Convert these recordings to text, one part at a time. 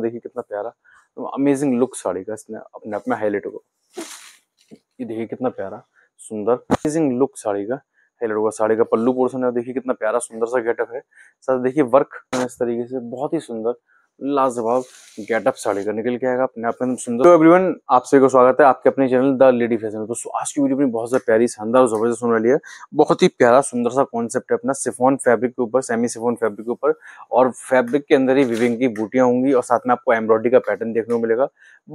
में देखिए कितना प्यारा अमेजिंग लुक साड़ी का इसने अपने आप में हाईलाइट होगा। ये देखिए कितना प्यारा सुंदर अमेजिंग लुक साड़ी का हाईलाइट होगा। साड़ी का पल्लू पोर्शन है, देखिए कितना प्यारा सुंदर सा गेटअप है। साथ देखिए वर्क इस तरीके से बहुत ही सुंदर लाजवाब गेटअप साड़ी का निकल के आएगा अपने आप में सुंदर। तो एवरीवन आप सभी को स्वागत है आपके अपने चैनल द लेडी फैशन में। दोस्तों आज की वीडियो में बहुत ज्यादा प्यारी शानदार और जबरदस्त होने वाली है। बहुत ही प्यारा सुंदर सा कॉन्सेप्ट है अपना सिफॉन फैब्रिक के ऊपर, सेमी सिफॉन फैब्रिक के ऊपर, और फैब्रिक के अंदर ही विविंग की बूटियां होंगी और साथ में आपको एम्ब्रॉयडरी का पैटर्न देखने को मिलेगा।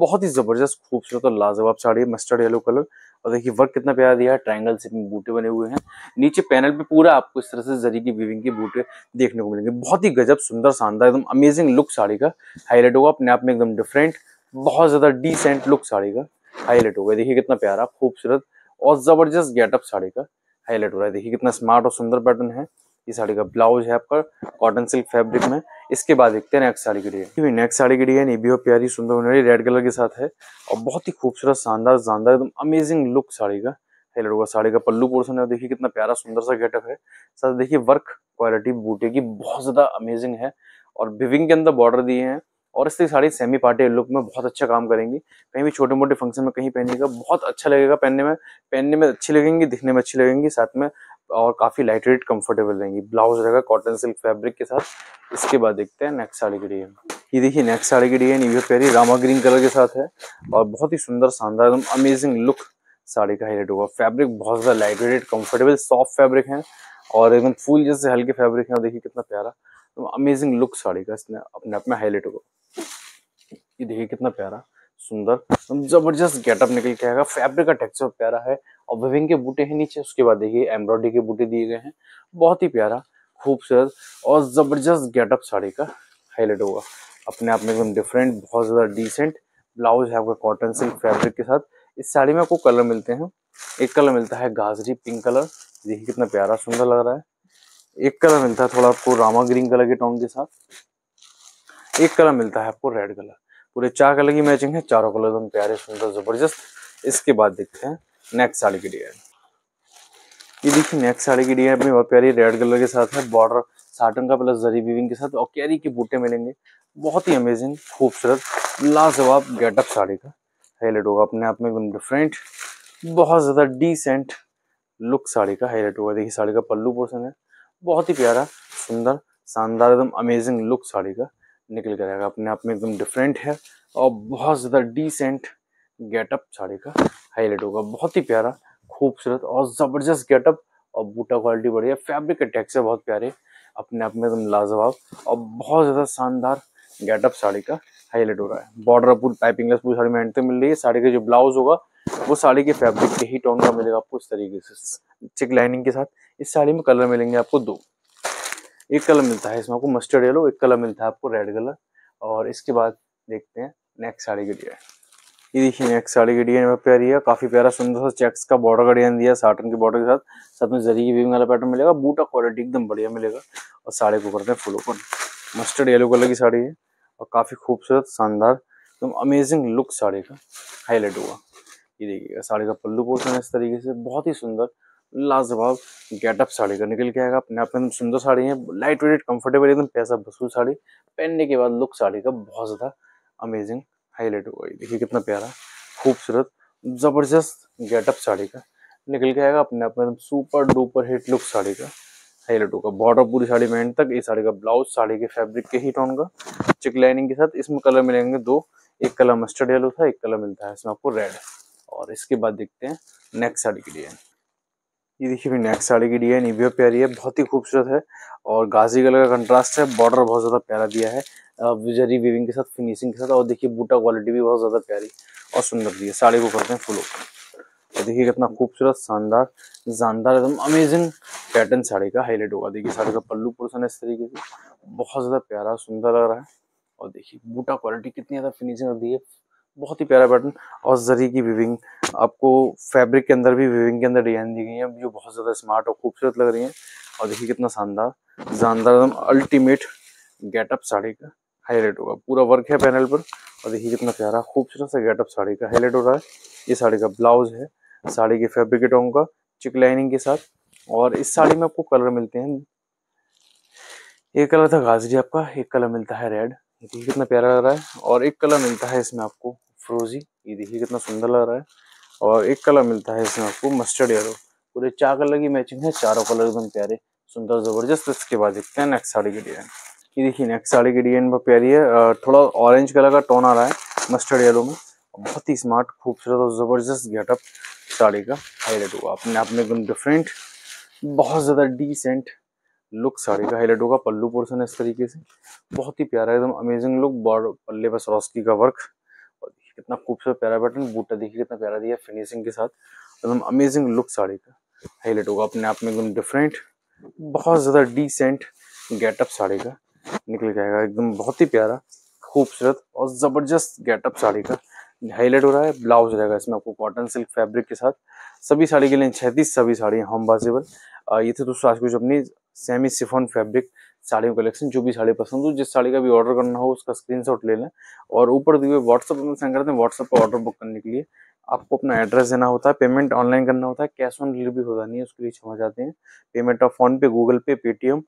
बहुत ही जबरदस्त खूबसूरत और लाजवाब साड़ी है, मस्टर्ड येलो कलर, और देखिए वर्क कितना प्यारा दिया है। ट्रायंगल से बूटे बने हुए हैं, नीचे पैनल पे पूरा आपको इस तरह से जरी की वीविंग की बूटे देखने को मिलेंगे। बहुत ही गजब सुंदर शानदार एकदम अमेजिंग लुक साड़ी का हाईलाइट होगा अपने आप में, एकदम डिफरेंट बहुत ज्यादा डिसेंट लुक साड़ी का हाईलाइट होगा। देखिए कितना प्यारा खूबसूरत और जबरदस्त गेटअप साड़ी का हाईलाइट हो रहा है। देखिए कितना स्मार्ट और सुंदर पैटर्न है। ये साड़ी का ब्लाउज है आपका कॉटन सिल्क फैब्रिक में। इसके बाद देखते हैं नेक्स्ट साड़ी की डिजाइन। नेक्स्ट साड़ी की डिजाइन ये भी प्यारी सुंदर होने वाली रेड कलर के साथ है और बहुत ही खूबसूरत शानदार जानदार एकदम अमेजिंग लुक साड़ी का हाईलाइट होगा। साड़ी का पल्लू पोर्शन है, देखिए कितना प्यारा सुंदर सा गेटअप है। साथ देखिए वर्क क्वालिटी बूटे की बहुत ज्यादा अमेजिंग है और विविंग के अंदर बॉर्डर दिए हैं, और इसकी साड़ी सेमी पार्टी लुक में बहुत अच्छा काम करेंगी। कहीं भी छोटे मोटे फंक्शन में कहीं पहनेगा बहुत अच्छा लगेगा, पहनने में अच्छी लगेंगी, दिखने में अच्छी लगेंगी, साथ में और काफी लाइट वेट कंफर्टेबल रहेंगी। ब्लाउज रहेगा कॉटन सिल्क फैब्रिक के साथ। इसके बाद देखते हैं नेक्स्ट साड़ी की डिजाइन। ये देखिए नेक्स्ट साड़ी की डिजाइन ये प्यारी रामा ग्रीन कलर के साथ है और बहुत ही सुंदर शानदार एकदम अमेजिंग लुक साड़ी का हाईलाइट होगा। फैब्रिक बहुत ज्यादा light weight comfortable soft fabric है और एकदम फूल जैसे हल्के फैब्रिक है। देखिए कितना प्यारा अमेजिंग लुक साड़ी का इसने अपने आप में हाईलाइट होगा। ये देखिए कितना प्यारा सुंदर जबरदस्त गेटअप निकल के आएगा। फैब्रिक का टेक्सचर प्यारा है और विविंग के बूटे हैं नीचे। उसके बाद देखिए एम्ब्रॉयडरी के बूटे दिए गए हैं। बहुत ही प्यारा खूबसूरत और जबरदस्त गेटअप साड़ी का हाईलाइट होगा अपने आप में, एकदम डिफरेंट बहुत ज्यादा डिसेंट। ब्लाउज है आपका कॉटन सिल्क फैब्रिक के साथ। इस साड़ी में आपको कलर मिलते हैं, एक कलर मिलता है गाजरी पिंक कलर, देखिए कितना प्यारा सुंदर लग रहा है। एक कलर मिलता है थोड़ा आपको रामा ग्रीन कलर के टोन के साथ, एक कलर मिलता है आपको रेड कलर। पूरे चार कलर की मैचिंग है, चारों कलर एकदम प्यारे सुंदर जबरदस्त। इसके बाद देखते हैं नेक्स्ट साड़ी की डिजाइन। ये देखिए नेक्स्ट साड़ी की डिजाइन अपनी बहुत प्यारी रेड कलर के साथ है, बॉर्डर साटन का प्लस जरी वीविंग के साथ और कैरी के बूटे मिलेंगे। बहुत ही अमेजिंग खूबसूरत लाजवाब गेटअप साड़ी का हाईलाइट होगा अपने आप में, एकदम डिफरेंट बहुत ज्यादा डिसेंट लुक साड़ी का हाईलाइट होगा। देखिए साड़ी का पल्लू पोर्शन है, बहुत ही प्यारा सुंदर शानदार एकदम अमेजिंग लुक साड़ी का निकल कर आएगा अपने आप में, एकदम डिफरेंट है और बहुत ज़्यादा डिसेंट गेटअप साड़ी का हाईलाइट होगा। बहुत ही प्यारा खूबसूरत और ज़बरदस्त गेटअप और बूटा क्वालिटी बढ़िया, फैब्रिक के टेक्सचर बहुत प्यारे अपने आप में, एकदम लाजवाब और बहुत ज़्यादा शानदार गेटअप साड़ी का हाईलाइट हो रहा है। बॉर्डर पूरी पाइपिंगलेस पूरी साड़ी में एंड तक मिल रही है। साड़ी का जो ब्लाउज होगा वो साड़ी के फैब्रिक के ही टोन का मिलेगा आपको इस तरीके से चिक लाइनिंग के साथ। इस साड़ी में कलर मिलेंगे आपको दो, एक कलर मिलता है इसमें आपको मस्टर्ड येलो, एक कलर मिलता है आपको रेड कलर। और इसके बाद देखते हैं नेक्स्ट साड़ी की डिजाइन। ये देखिए नेक्स्ट साड़ी की डिजाइन बहुत प्यारी है, काफी प्यारा सुंदर सा चेक्स का बॉर्डर का डिजाइन दिया, साटन के बॉर्डर के साथ में जरी की वीविंग वाला पैटर्न मिलेगा। बूटा क्वालिटी एकदम बढ़िया मिलेगा और साड़ी को करते हैं full open. Mustard yellow colour की साड़ी है और काफी खूबसूरत शानदार एकदम अमेजिंग लुक साड़ी का हाईलाइट हुआ। ये देखिएगा साड़ी का पल्लू पोर्शन इस तरीके से बहुत ही सुंदर लाजवाब गेटअप साड़ी का निकल के आएगा अपने आप में। सुंदर साड़ी है, लाइट वेट कंफर्टेबल एकदम पैसा वसूल साड़ी। पहनने के बाद लुक साड़ी का बहुत ज्यादा अमेजिंग हाईलाइट हुआ। ये देखिए कितना प्यारा खूबसूरत जबरदस्त गेटअप साड़ी का निकल के आएगा अपने आप में, super duper hit look sari का हाईलाइट होगा। बॉर्डर पूरी साड़ी में एंड तक। ये साड़ी का ब्लाउज साड़ी के फैब्रिक के ही टोन का चिक लाइनिंग के साथ। इसमें कलर मिलेंगे दो, एक कलर मस्टर्ड येलो था, एक कलर मिलता है इसमें आपको रेड। और इसके बाद देखते हैं नेक्स्ट साड़ी की डिजाइन। ये देखिए भी नेक्स्ट साड़ी की डिजाइन ये भी प्यारी है, बहुत ही खूबसूरत है और गाजी कलर का कंट्रास्ट है। बॉर्डर बहुत ज्यादा प्यारा दिया है जरी वीविंग के साथ, फिनिशिंग के साथ, और देखिए बूटा क्वालिटी भी बहुत ज्यादा प्यारी और सुंदर दी है। साड़ी को करते हैं फुल ओपन। देखिए कितना खूबसूरत शानदार जानदार एकदम अमेजिंग पैटर्न साड़ी का हाईलाइट होगा। देखिए साड़ी का पल्लू पोर्शन इस तरीके से बहुत ज्यादा प्यारा सुंदर लग रहा है और देखिए बूटा क्वालिटी कितनी ज्यादा फिनिशिंग दी है। बहुत ही प्यारा पैटर्न और जरी की विविंग आपको फैब्रिक के अंदर भी विविंग के अंदर डिजाइन दी गई है जो बहुत ज़्यादा स्मार्ट और खूबसूरत लग रही है। और देखिए कितना शानदार जानदार एकदम अल्टीमेट गेटअप साड़ी का हाईलाइट होगा। पूरा वर्क है पैनल पर और देखिए कितना प्यारा खूबसूरत सा गेटअप साड़ी का हाईलाइट हो रहा है। ये साड़ी का ब्लाउज है साड़ी के फैब्रिक के टोन का चिक लाइनिंग के साथ। और इस साड़ी में आपको कलर मिलते हैं, एक कलर था गाजरी आपका, एक कलर मिलता है रेड। देखिए कितना प्यारा लग रहा है। और एक कलर मिलता है इसमें आपको फ्रोजी, ये देखिए कितना सुंदर लग रहा है। और एक कलर मिलता है इसमें आपको मस्टर्ड येलो। पूरे चार कलर की मैचिंग है, चारों कलर एकदम प्यारे सुंदर जबरदस्त। इसके बाद देखते हैं नेक्स्ट साड़ी की डिजाइन। ये देखिए नेक्स्ट साड़ी की डिजाइन बहुत प्यारी है, थोड़ा ऑरेंज कलर का टोन आ रहा है मस्टर्ड येलो में। बहुत ही स्मार्ट खूबसूरत और ज़बरदस्त गेटअप साड़ी का हाईलाइट होगा अपने आप में, एकदम डिफरेंट बहुत ज़्यादा डिसेंट लुक साड़ी का हाईलाइट होगा। पल्लू पोर्शन इस तरीके से बहुत ही प्यारा एकदम अमेजिंग लुक। बॉर्डर पल्ले पर सरोस्की का वर्क और कितना खूबसूरत प्यारा बटन, बूटा देखिए कितना प्यारा दिया फिनिशिंग के साथ। एकदम अमेजिंग लुक साड़ी का हाईलाइट होगा अपने आप में, एकदम डिफरेंट बहुत ज़्यादा डिसेंट गेटअप साड़ी का निकल जाएगा। एकदम बहुत ही प्यारा खूबसूरत और ज़बरदस्त गेटअप साड़ी का हाईलाइट हो रहा है। ब्लाउज रहेगा इसमें आपको कॉटन सिल्क फैब्रिक के साथ। सभी साड़ी के लिए 36 सभी साड़ी होम बासेबल। ये थे दोस्तों आज कुछ अपनी सेमी सिफॉन फैब्रिक साड़ियों कलेक्शन। जो भी साड़ी पसंद हो, जिस साड़ी का भी ऑर्डर करना हो, उसका स्क्रीनशॉट ले लें और ऊपर दिए व्हाट्सअप में सेंड करते हैं। व्हाट्सअप पर ऑर्डर बुक करने के लिए आपको अपना एड्रेस देना होता है, पेमेंट ऑनलाइन करना होता है, कैश ऑन डिलीवरी होता नहीं है, उसके लिए क्षमा चाहते हैं। पेमेंट आप फोन पे, गूगल पे, पेटीएम,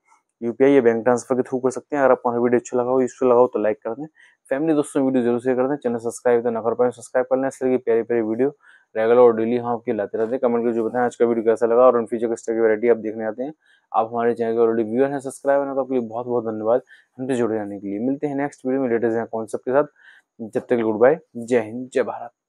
यूपीआई या बैंक ट्रांसफर के थ्रू कर सकते हैं। अगर आपको हमारा वीडियो अच्छा लगा हो, यूजफुल लगा हो तो लाइक कर दें। फैमिली दोस्तों वीडियो जरूर शेयर कर दें। चैनल सब्सक्राइब तो ना कर पाए, सब्सक्राइब कर लें। इस तरह की प्यारी प्यारी वीडियो रेगुलर और डेली हम आपके लाते रहते हैं। कमेंट करके जो बताएं आज का वीडियो कैसा लगा और उन फ्यूचर किस तरह की वैरायटी आप देखने आते हैं। आप हमारे चैनल के ऑलरेडी व्यूअर हैं, सब्सक्राइबर हैं, तो आपके लिए बहुत बहुत धन्यवाद हमसे जुड़े रहने के लिए। मिलते हैं नेक्स्ट वीडियो में लेटेस्ट कॉन्सेप्ट के साथ। जब तक गुड बाय, जय हिंद, जय भारत।